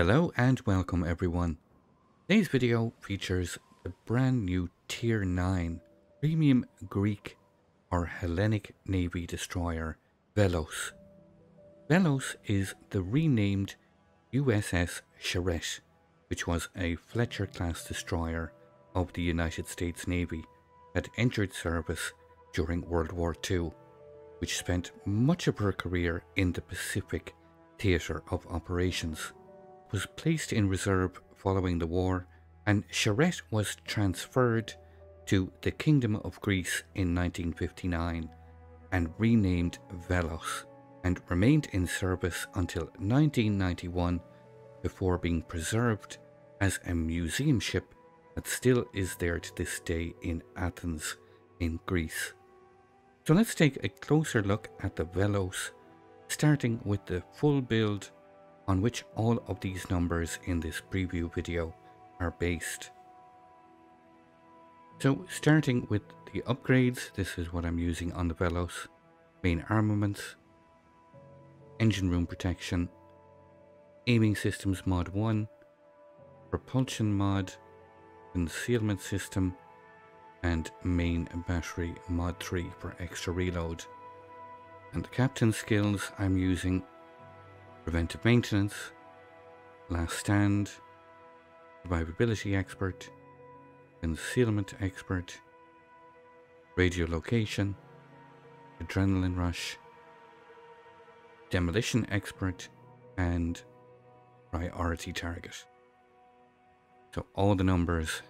Hello and welcome everyone. Today's video features the brand new Tier 9 Premium Greek or Hellenic Navy destroyer Velos. Velos is the renamed USS Charette, which was a Fletcher-class destroyer of the United States Navy that entered service during World War II, which spent much of her career in the Pacific theatre of operations, was placed in reserve following the war, and Charette was transferred to the Kingdom of Greece in 1959 and renamed Velos, and remained in service until 1991 before being preserved as a museum ship that still is there to this day in Athens in Greece. So let's take a closer look at the Velos, starting with the full build on which all of these numbers in this preview video are based. So starting with the upgrades, this is what I'm using on the Velos: main armaments, engine room protection, aiming systems mod 1, propulsion mod, concealment system, and main battery mod 3 for extra reload. And the captain skills, I'm using preventive maintenance, last stand, survivability expert, concealment expert, radio location, adrenaline rush, demolition expert, and priority target. So all the numbers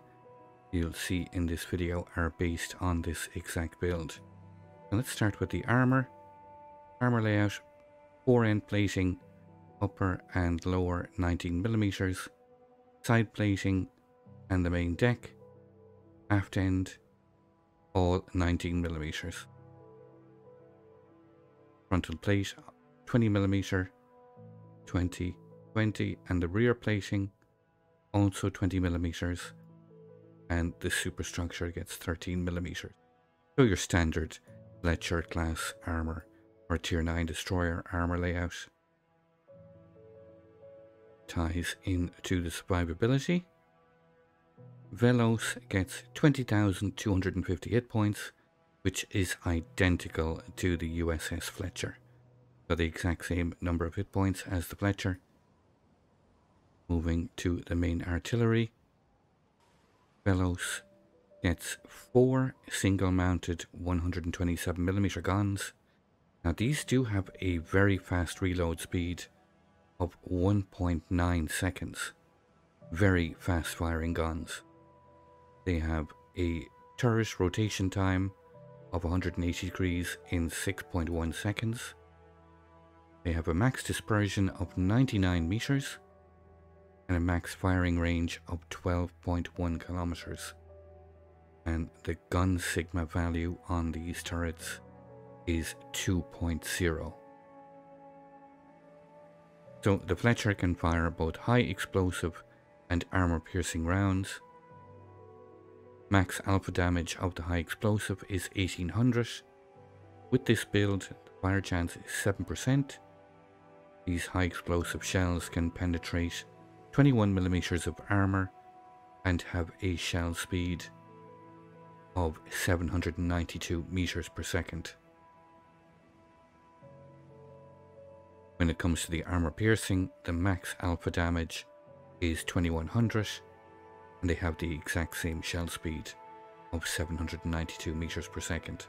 you'll see in this video are based on this exact build. Now let's start with the armor. Armor layout, fore-end plating, upper and lower 19mm, side plating and the main deck, aft end, all 19mm. Frontal plate 20mm, 20, 20, and the rear plating also 20mm, and the superstructure gets 13mm. So your standard Fletcher class armor or Tier 9 destroyer armor layout. Ties in to the survivability. Velos gets 20,250 hit points, which is identical to the USS Fletcher. So the exact same number of hit points as the Fletcher. Moving to the main artillery. Velos gets 4 single mounted 127mm guns. Now these do have a very fast reload speed of 1.9 seconds. Very fast firing guns. They have a turret rotation time of 180 degrees in 6.1 seconds. They have a max dispersion of 99 meters and a max firing range of 12.1 kilometers. And the gun sigma value on these turrets is 2.0. So the Fletcher can fire both high explosive and armor piercing rounds. Max alpha damage of the high explosive is 1800. With this build, the fire chance is 7%. These high explosive shells can penetrate 21mm of armor and have a shell speed of 792 meters per second. When it comes to the armor piercing, the max alpha damage is 2100, and they have the exact same shell speed of 792 meters per second.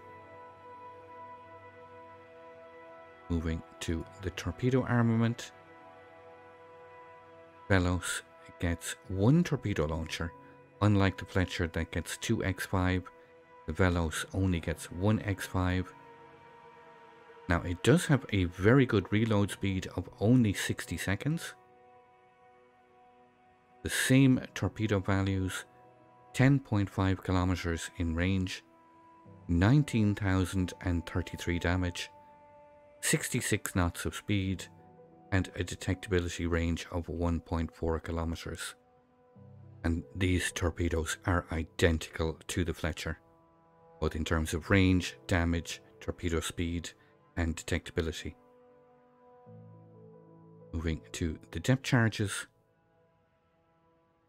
Moving to the torpedo armament, Velos gets 1 torpedo launcher. Unlike the Fletcher that gets 2 X5, the Velos only gets 1 X5. Now it does have a very good reload speed of only 60 seconds. The same torpedo values, 10.5 kilometers in range, 19,033 damage, 66 knots of speed, and a detectability range of 1.4 kilometers. And these torpedoes are identical to the Fletcher, both in terms of range, damage, torpedo speed, and detectability. Moving to the depth charges,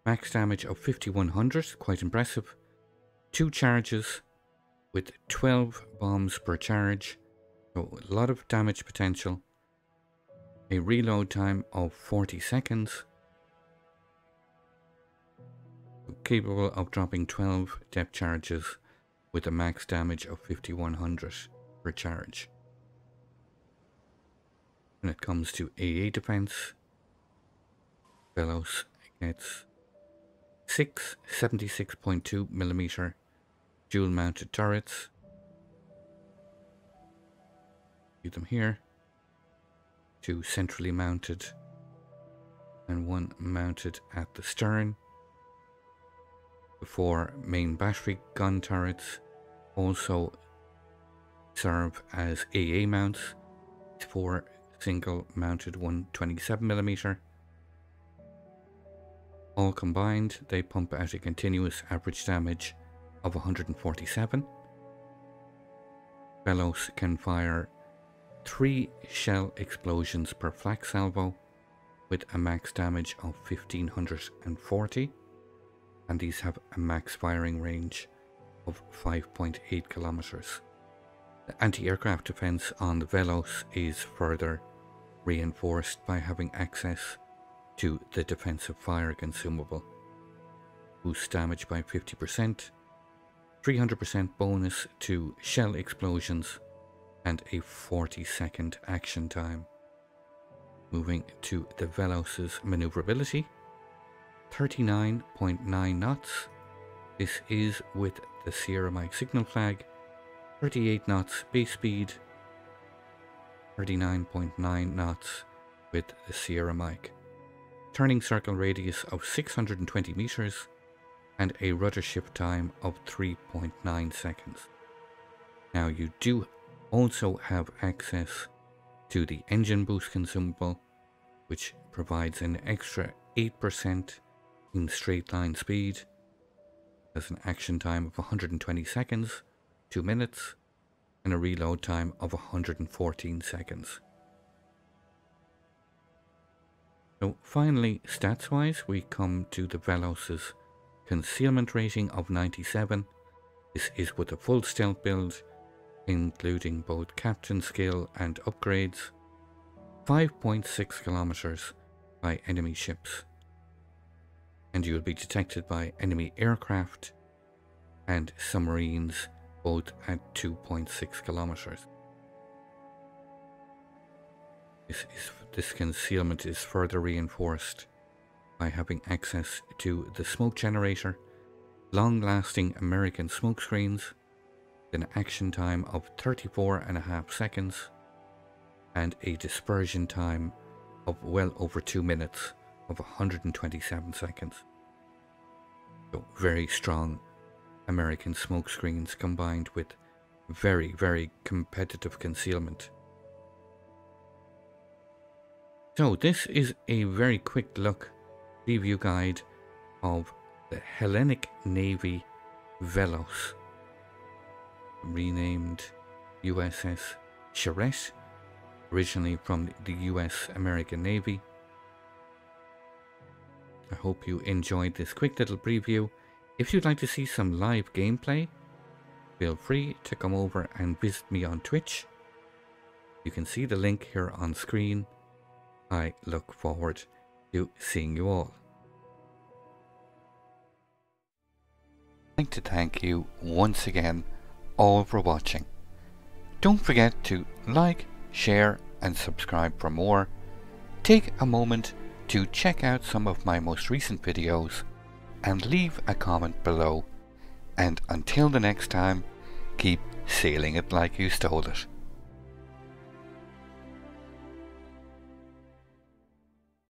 Max damage of 5,100, quite impressive. 2 charges with 12 bombs per charge, so a lot of damage potential. A reload time of 40 seconds. Capable of dropping 12 depth charges with a max damage of 5,100 per charge. When it comes to AA defense, Velos gets 6 76.2mm dual mounted turrets. See them here. 2 centrally mounted and 1 mounted at the stern. 4 main battery gun turrets also serve as AA mounts. 4 single mounted 127mm. All combined, they pump out a continuous average damage of 147. Velos can fire 3 shell explosions per flak salvo with a max damage of 1,540. And these have a max firing range of 5.8 kilometers. The anti-aircraft defense on the Velos is further reinforced by having access to the defensive fire consumable. Boosts damage by 50%, 300% bonus to shell explosions, and a 40-second action time. Moving to the Velos' maneuverability. 39.9 knots. This is with the Sierra Mike signal flag. 38 knots base speed. 39.9 knots with the Sierra Mike. Turning circle radius of 620 meters and a rudder shift time of 3.9 seconds. Now you do also have access to the engine boost consumable, which provides an extra 8% in straight line speed. There's an action time of 120 seconds, 2 minutes, and a reload time of 114 seconds. So finally, stats wise, we come to the Velos' concealment rating of 97. This is with a full stealth build, including both captain skill and upgrades. 5.6 kilometers by enemy ships. And you will be detected by enemy aircraft and submarines, both at 2.6 kilometers. This concealment is further reinforced by having access to the smoke generator, long-lasting American smoke screens, an action time of 34.5 seconds, and a dispersion time of well over 2 minutes of 127 seconds. So very strong American smoke screens combined with very, very competitive concealment. So this is a very quick look, review guide of the Hellenic Navy Velos, renamed USS Charette, originally from the US American Navy. I hope you enjoyed this quick little preview. If you'd like to see some live gameplay, feel free to come over and visit me on Twitch. You can see the link here on screen. I look forward to seeing you all. I'd like to thank you once again all for watching. Don't forget to like, share and subscribe for more. Take a moment to check out some of my most recent videos and leave a comment below. And until the next time, keep sailing it like you stole it.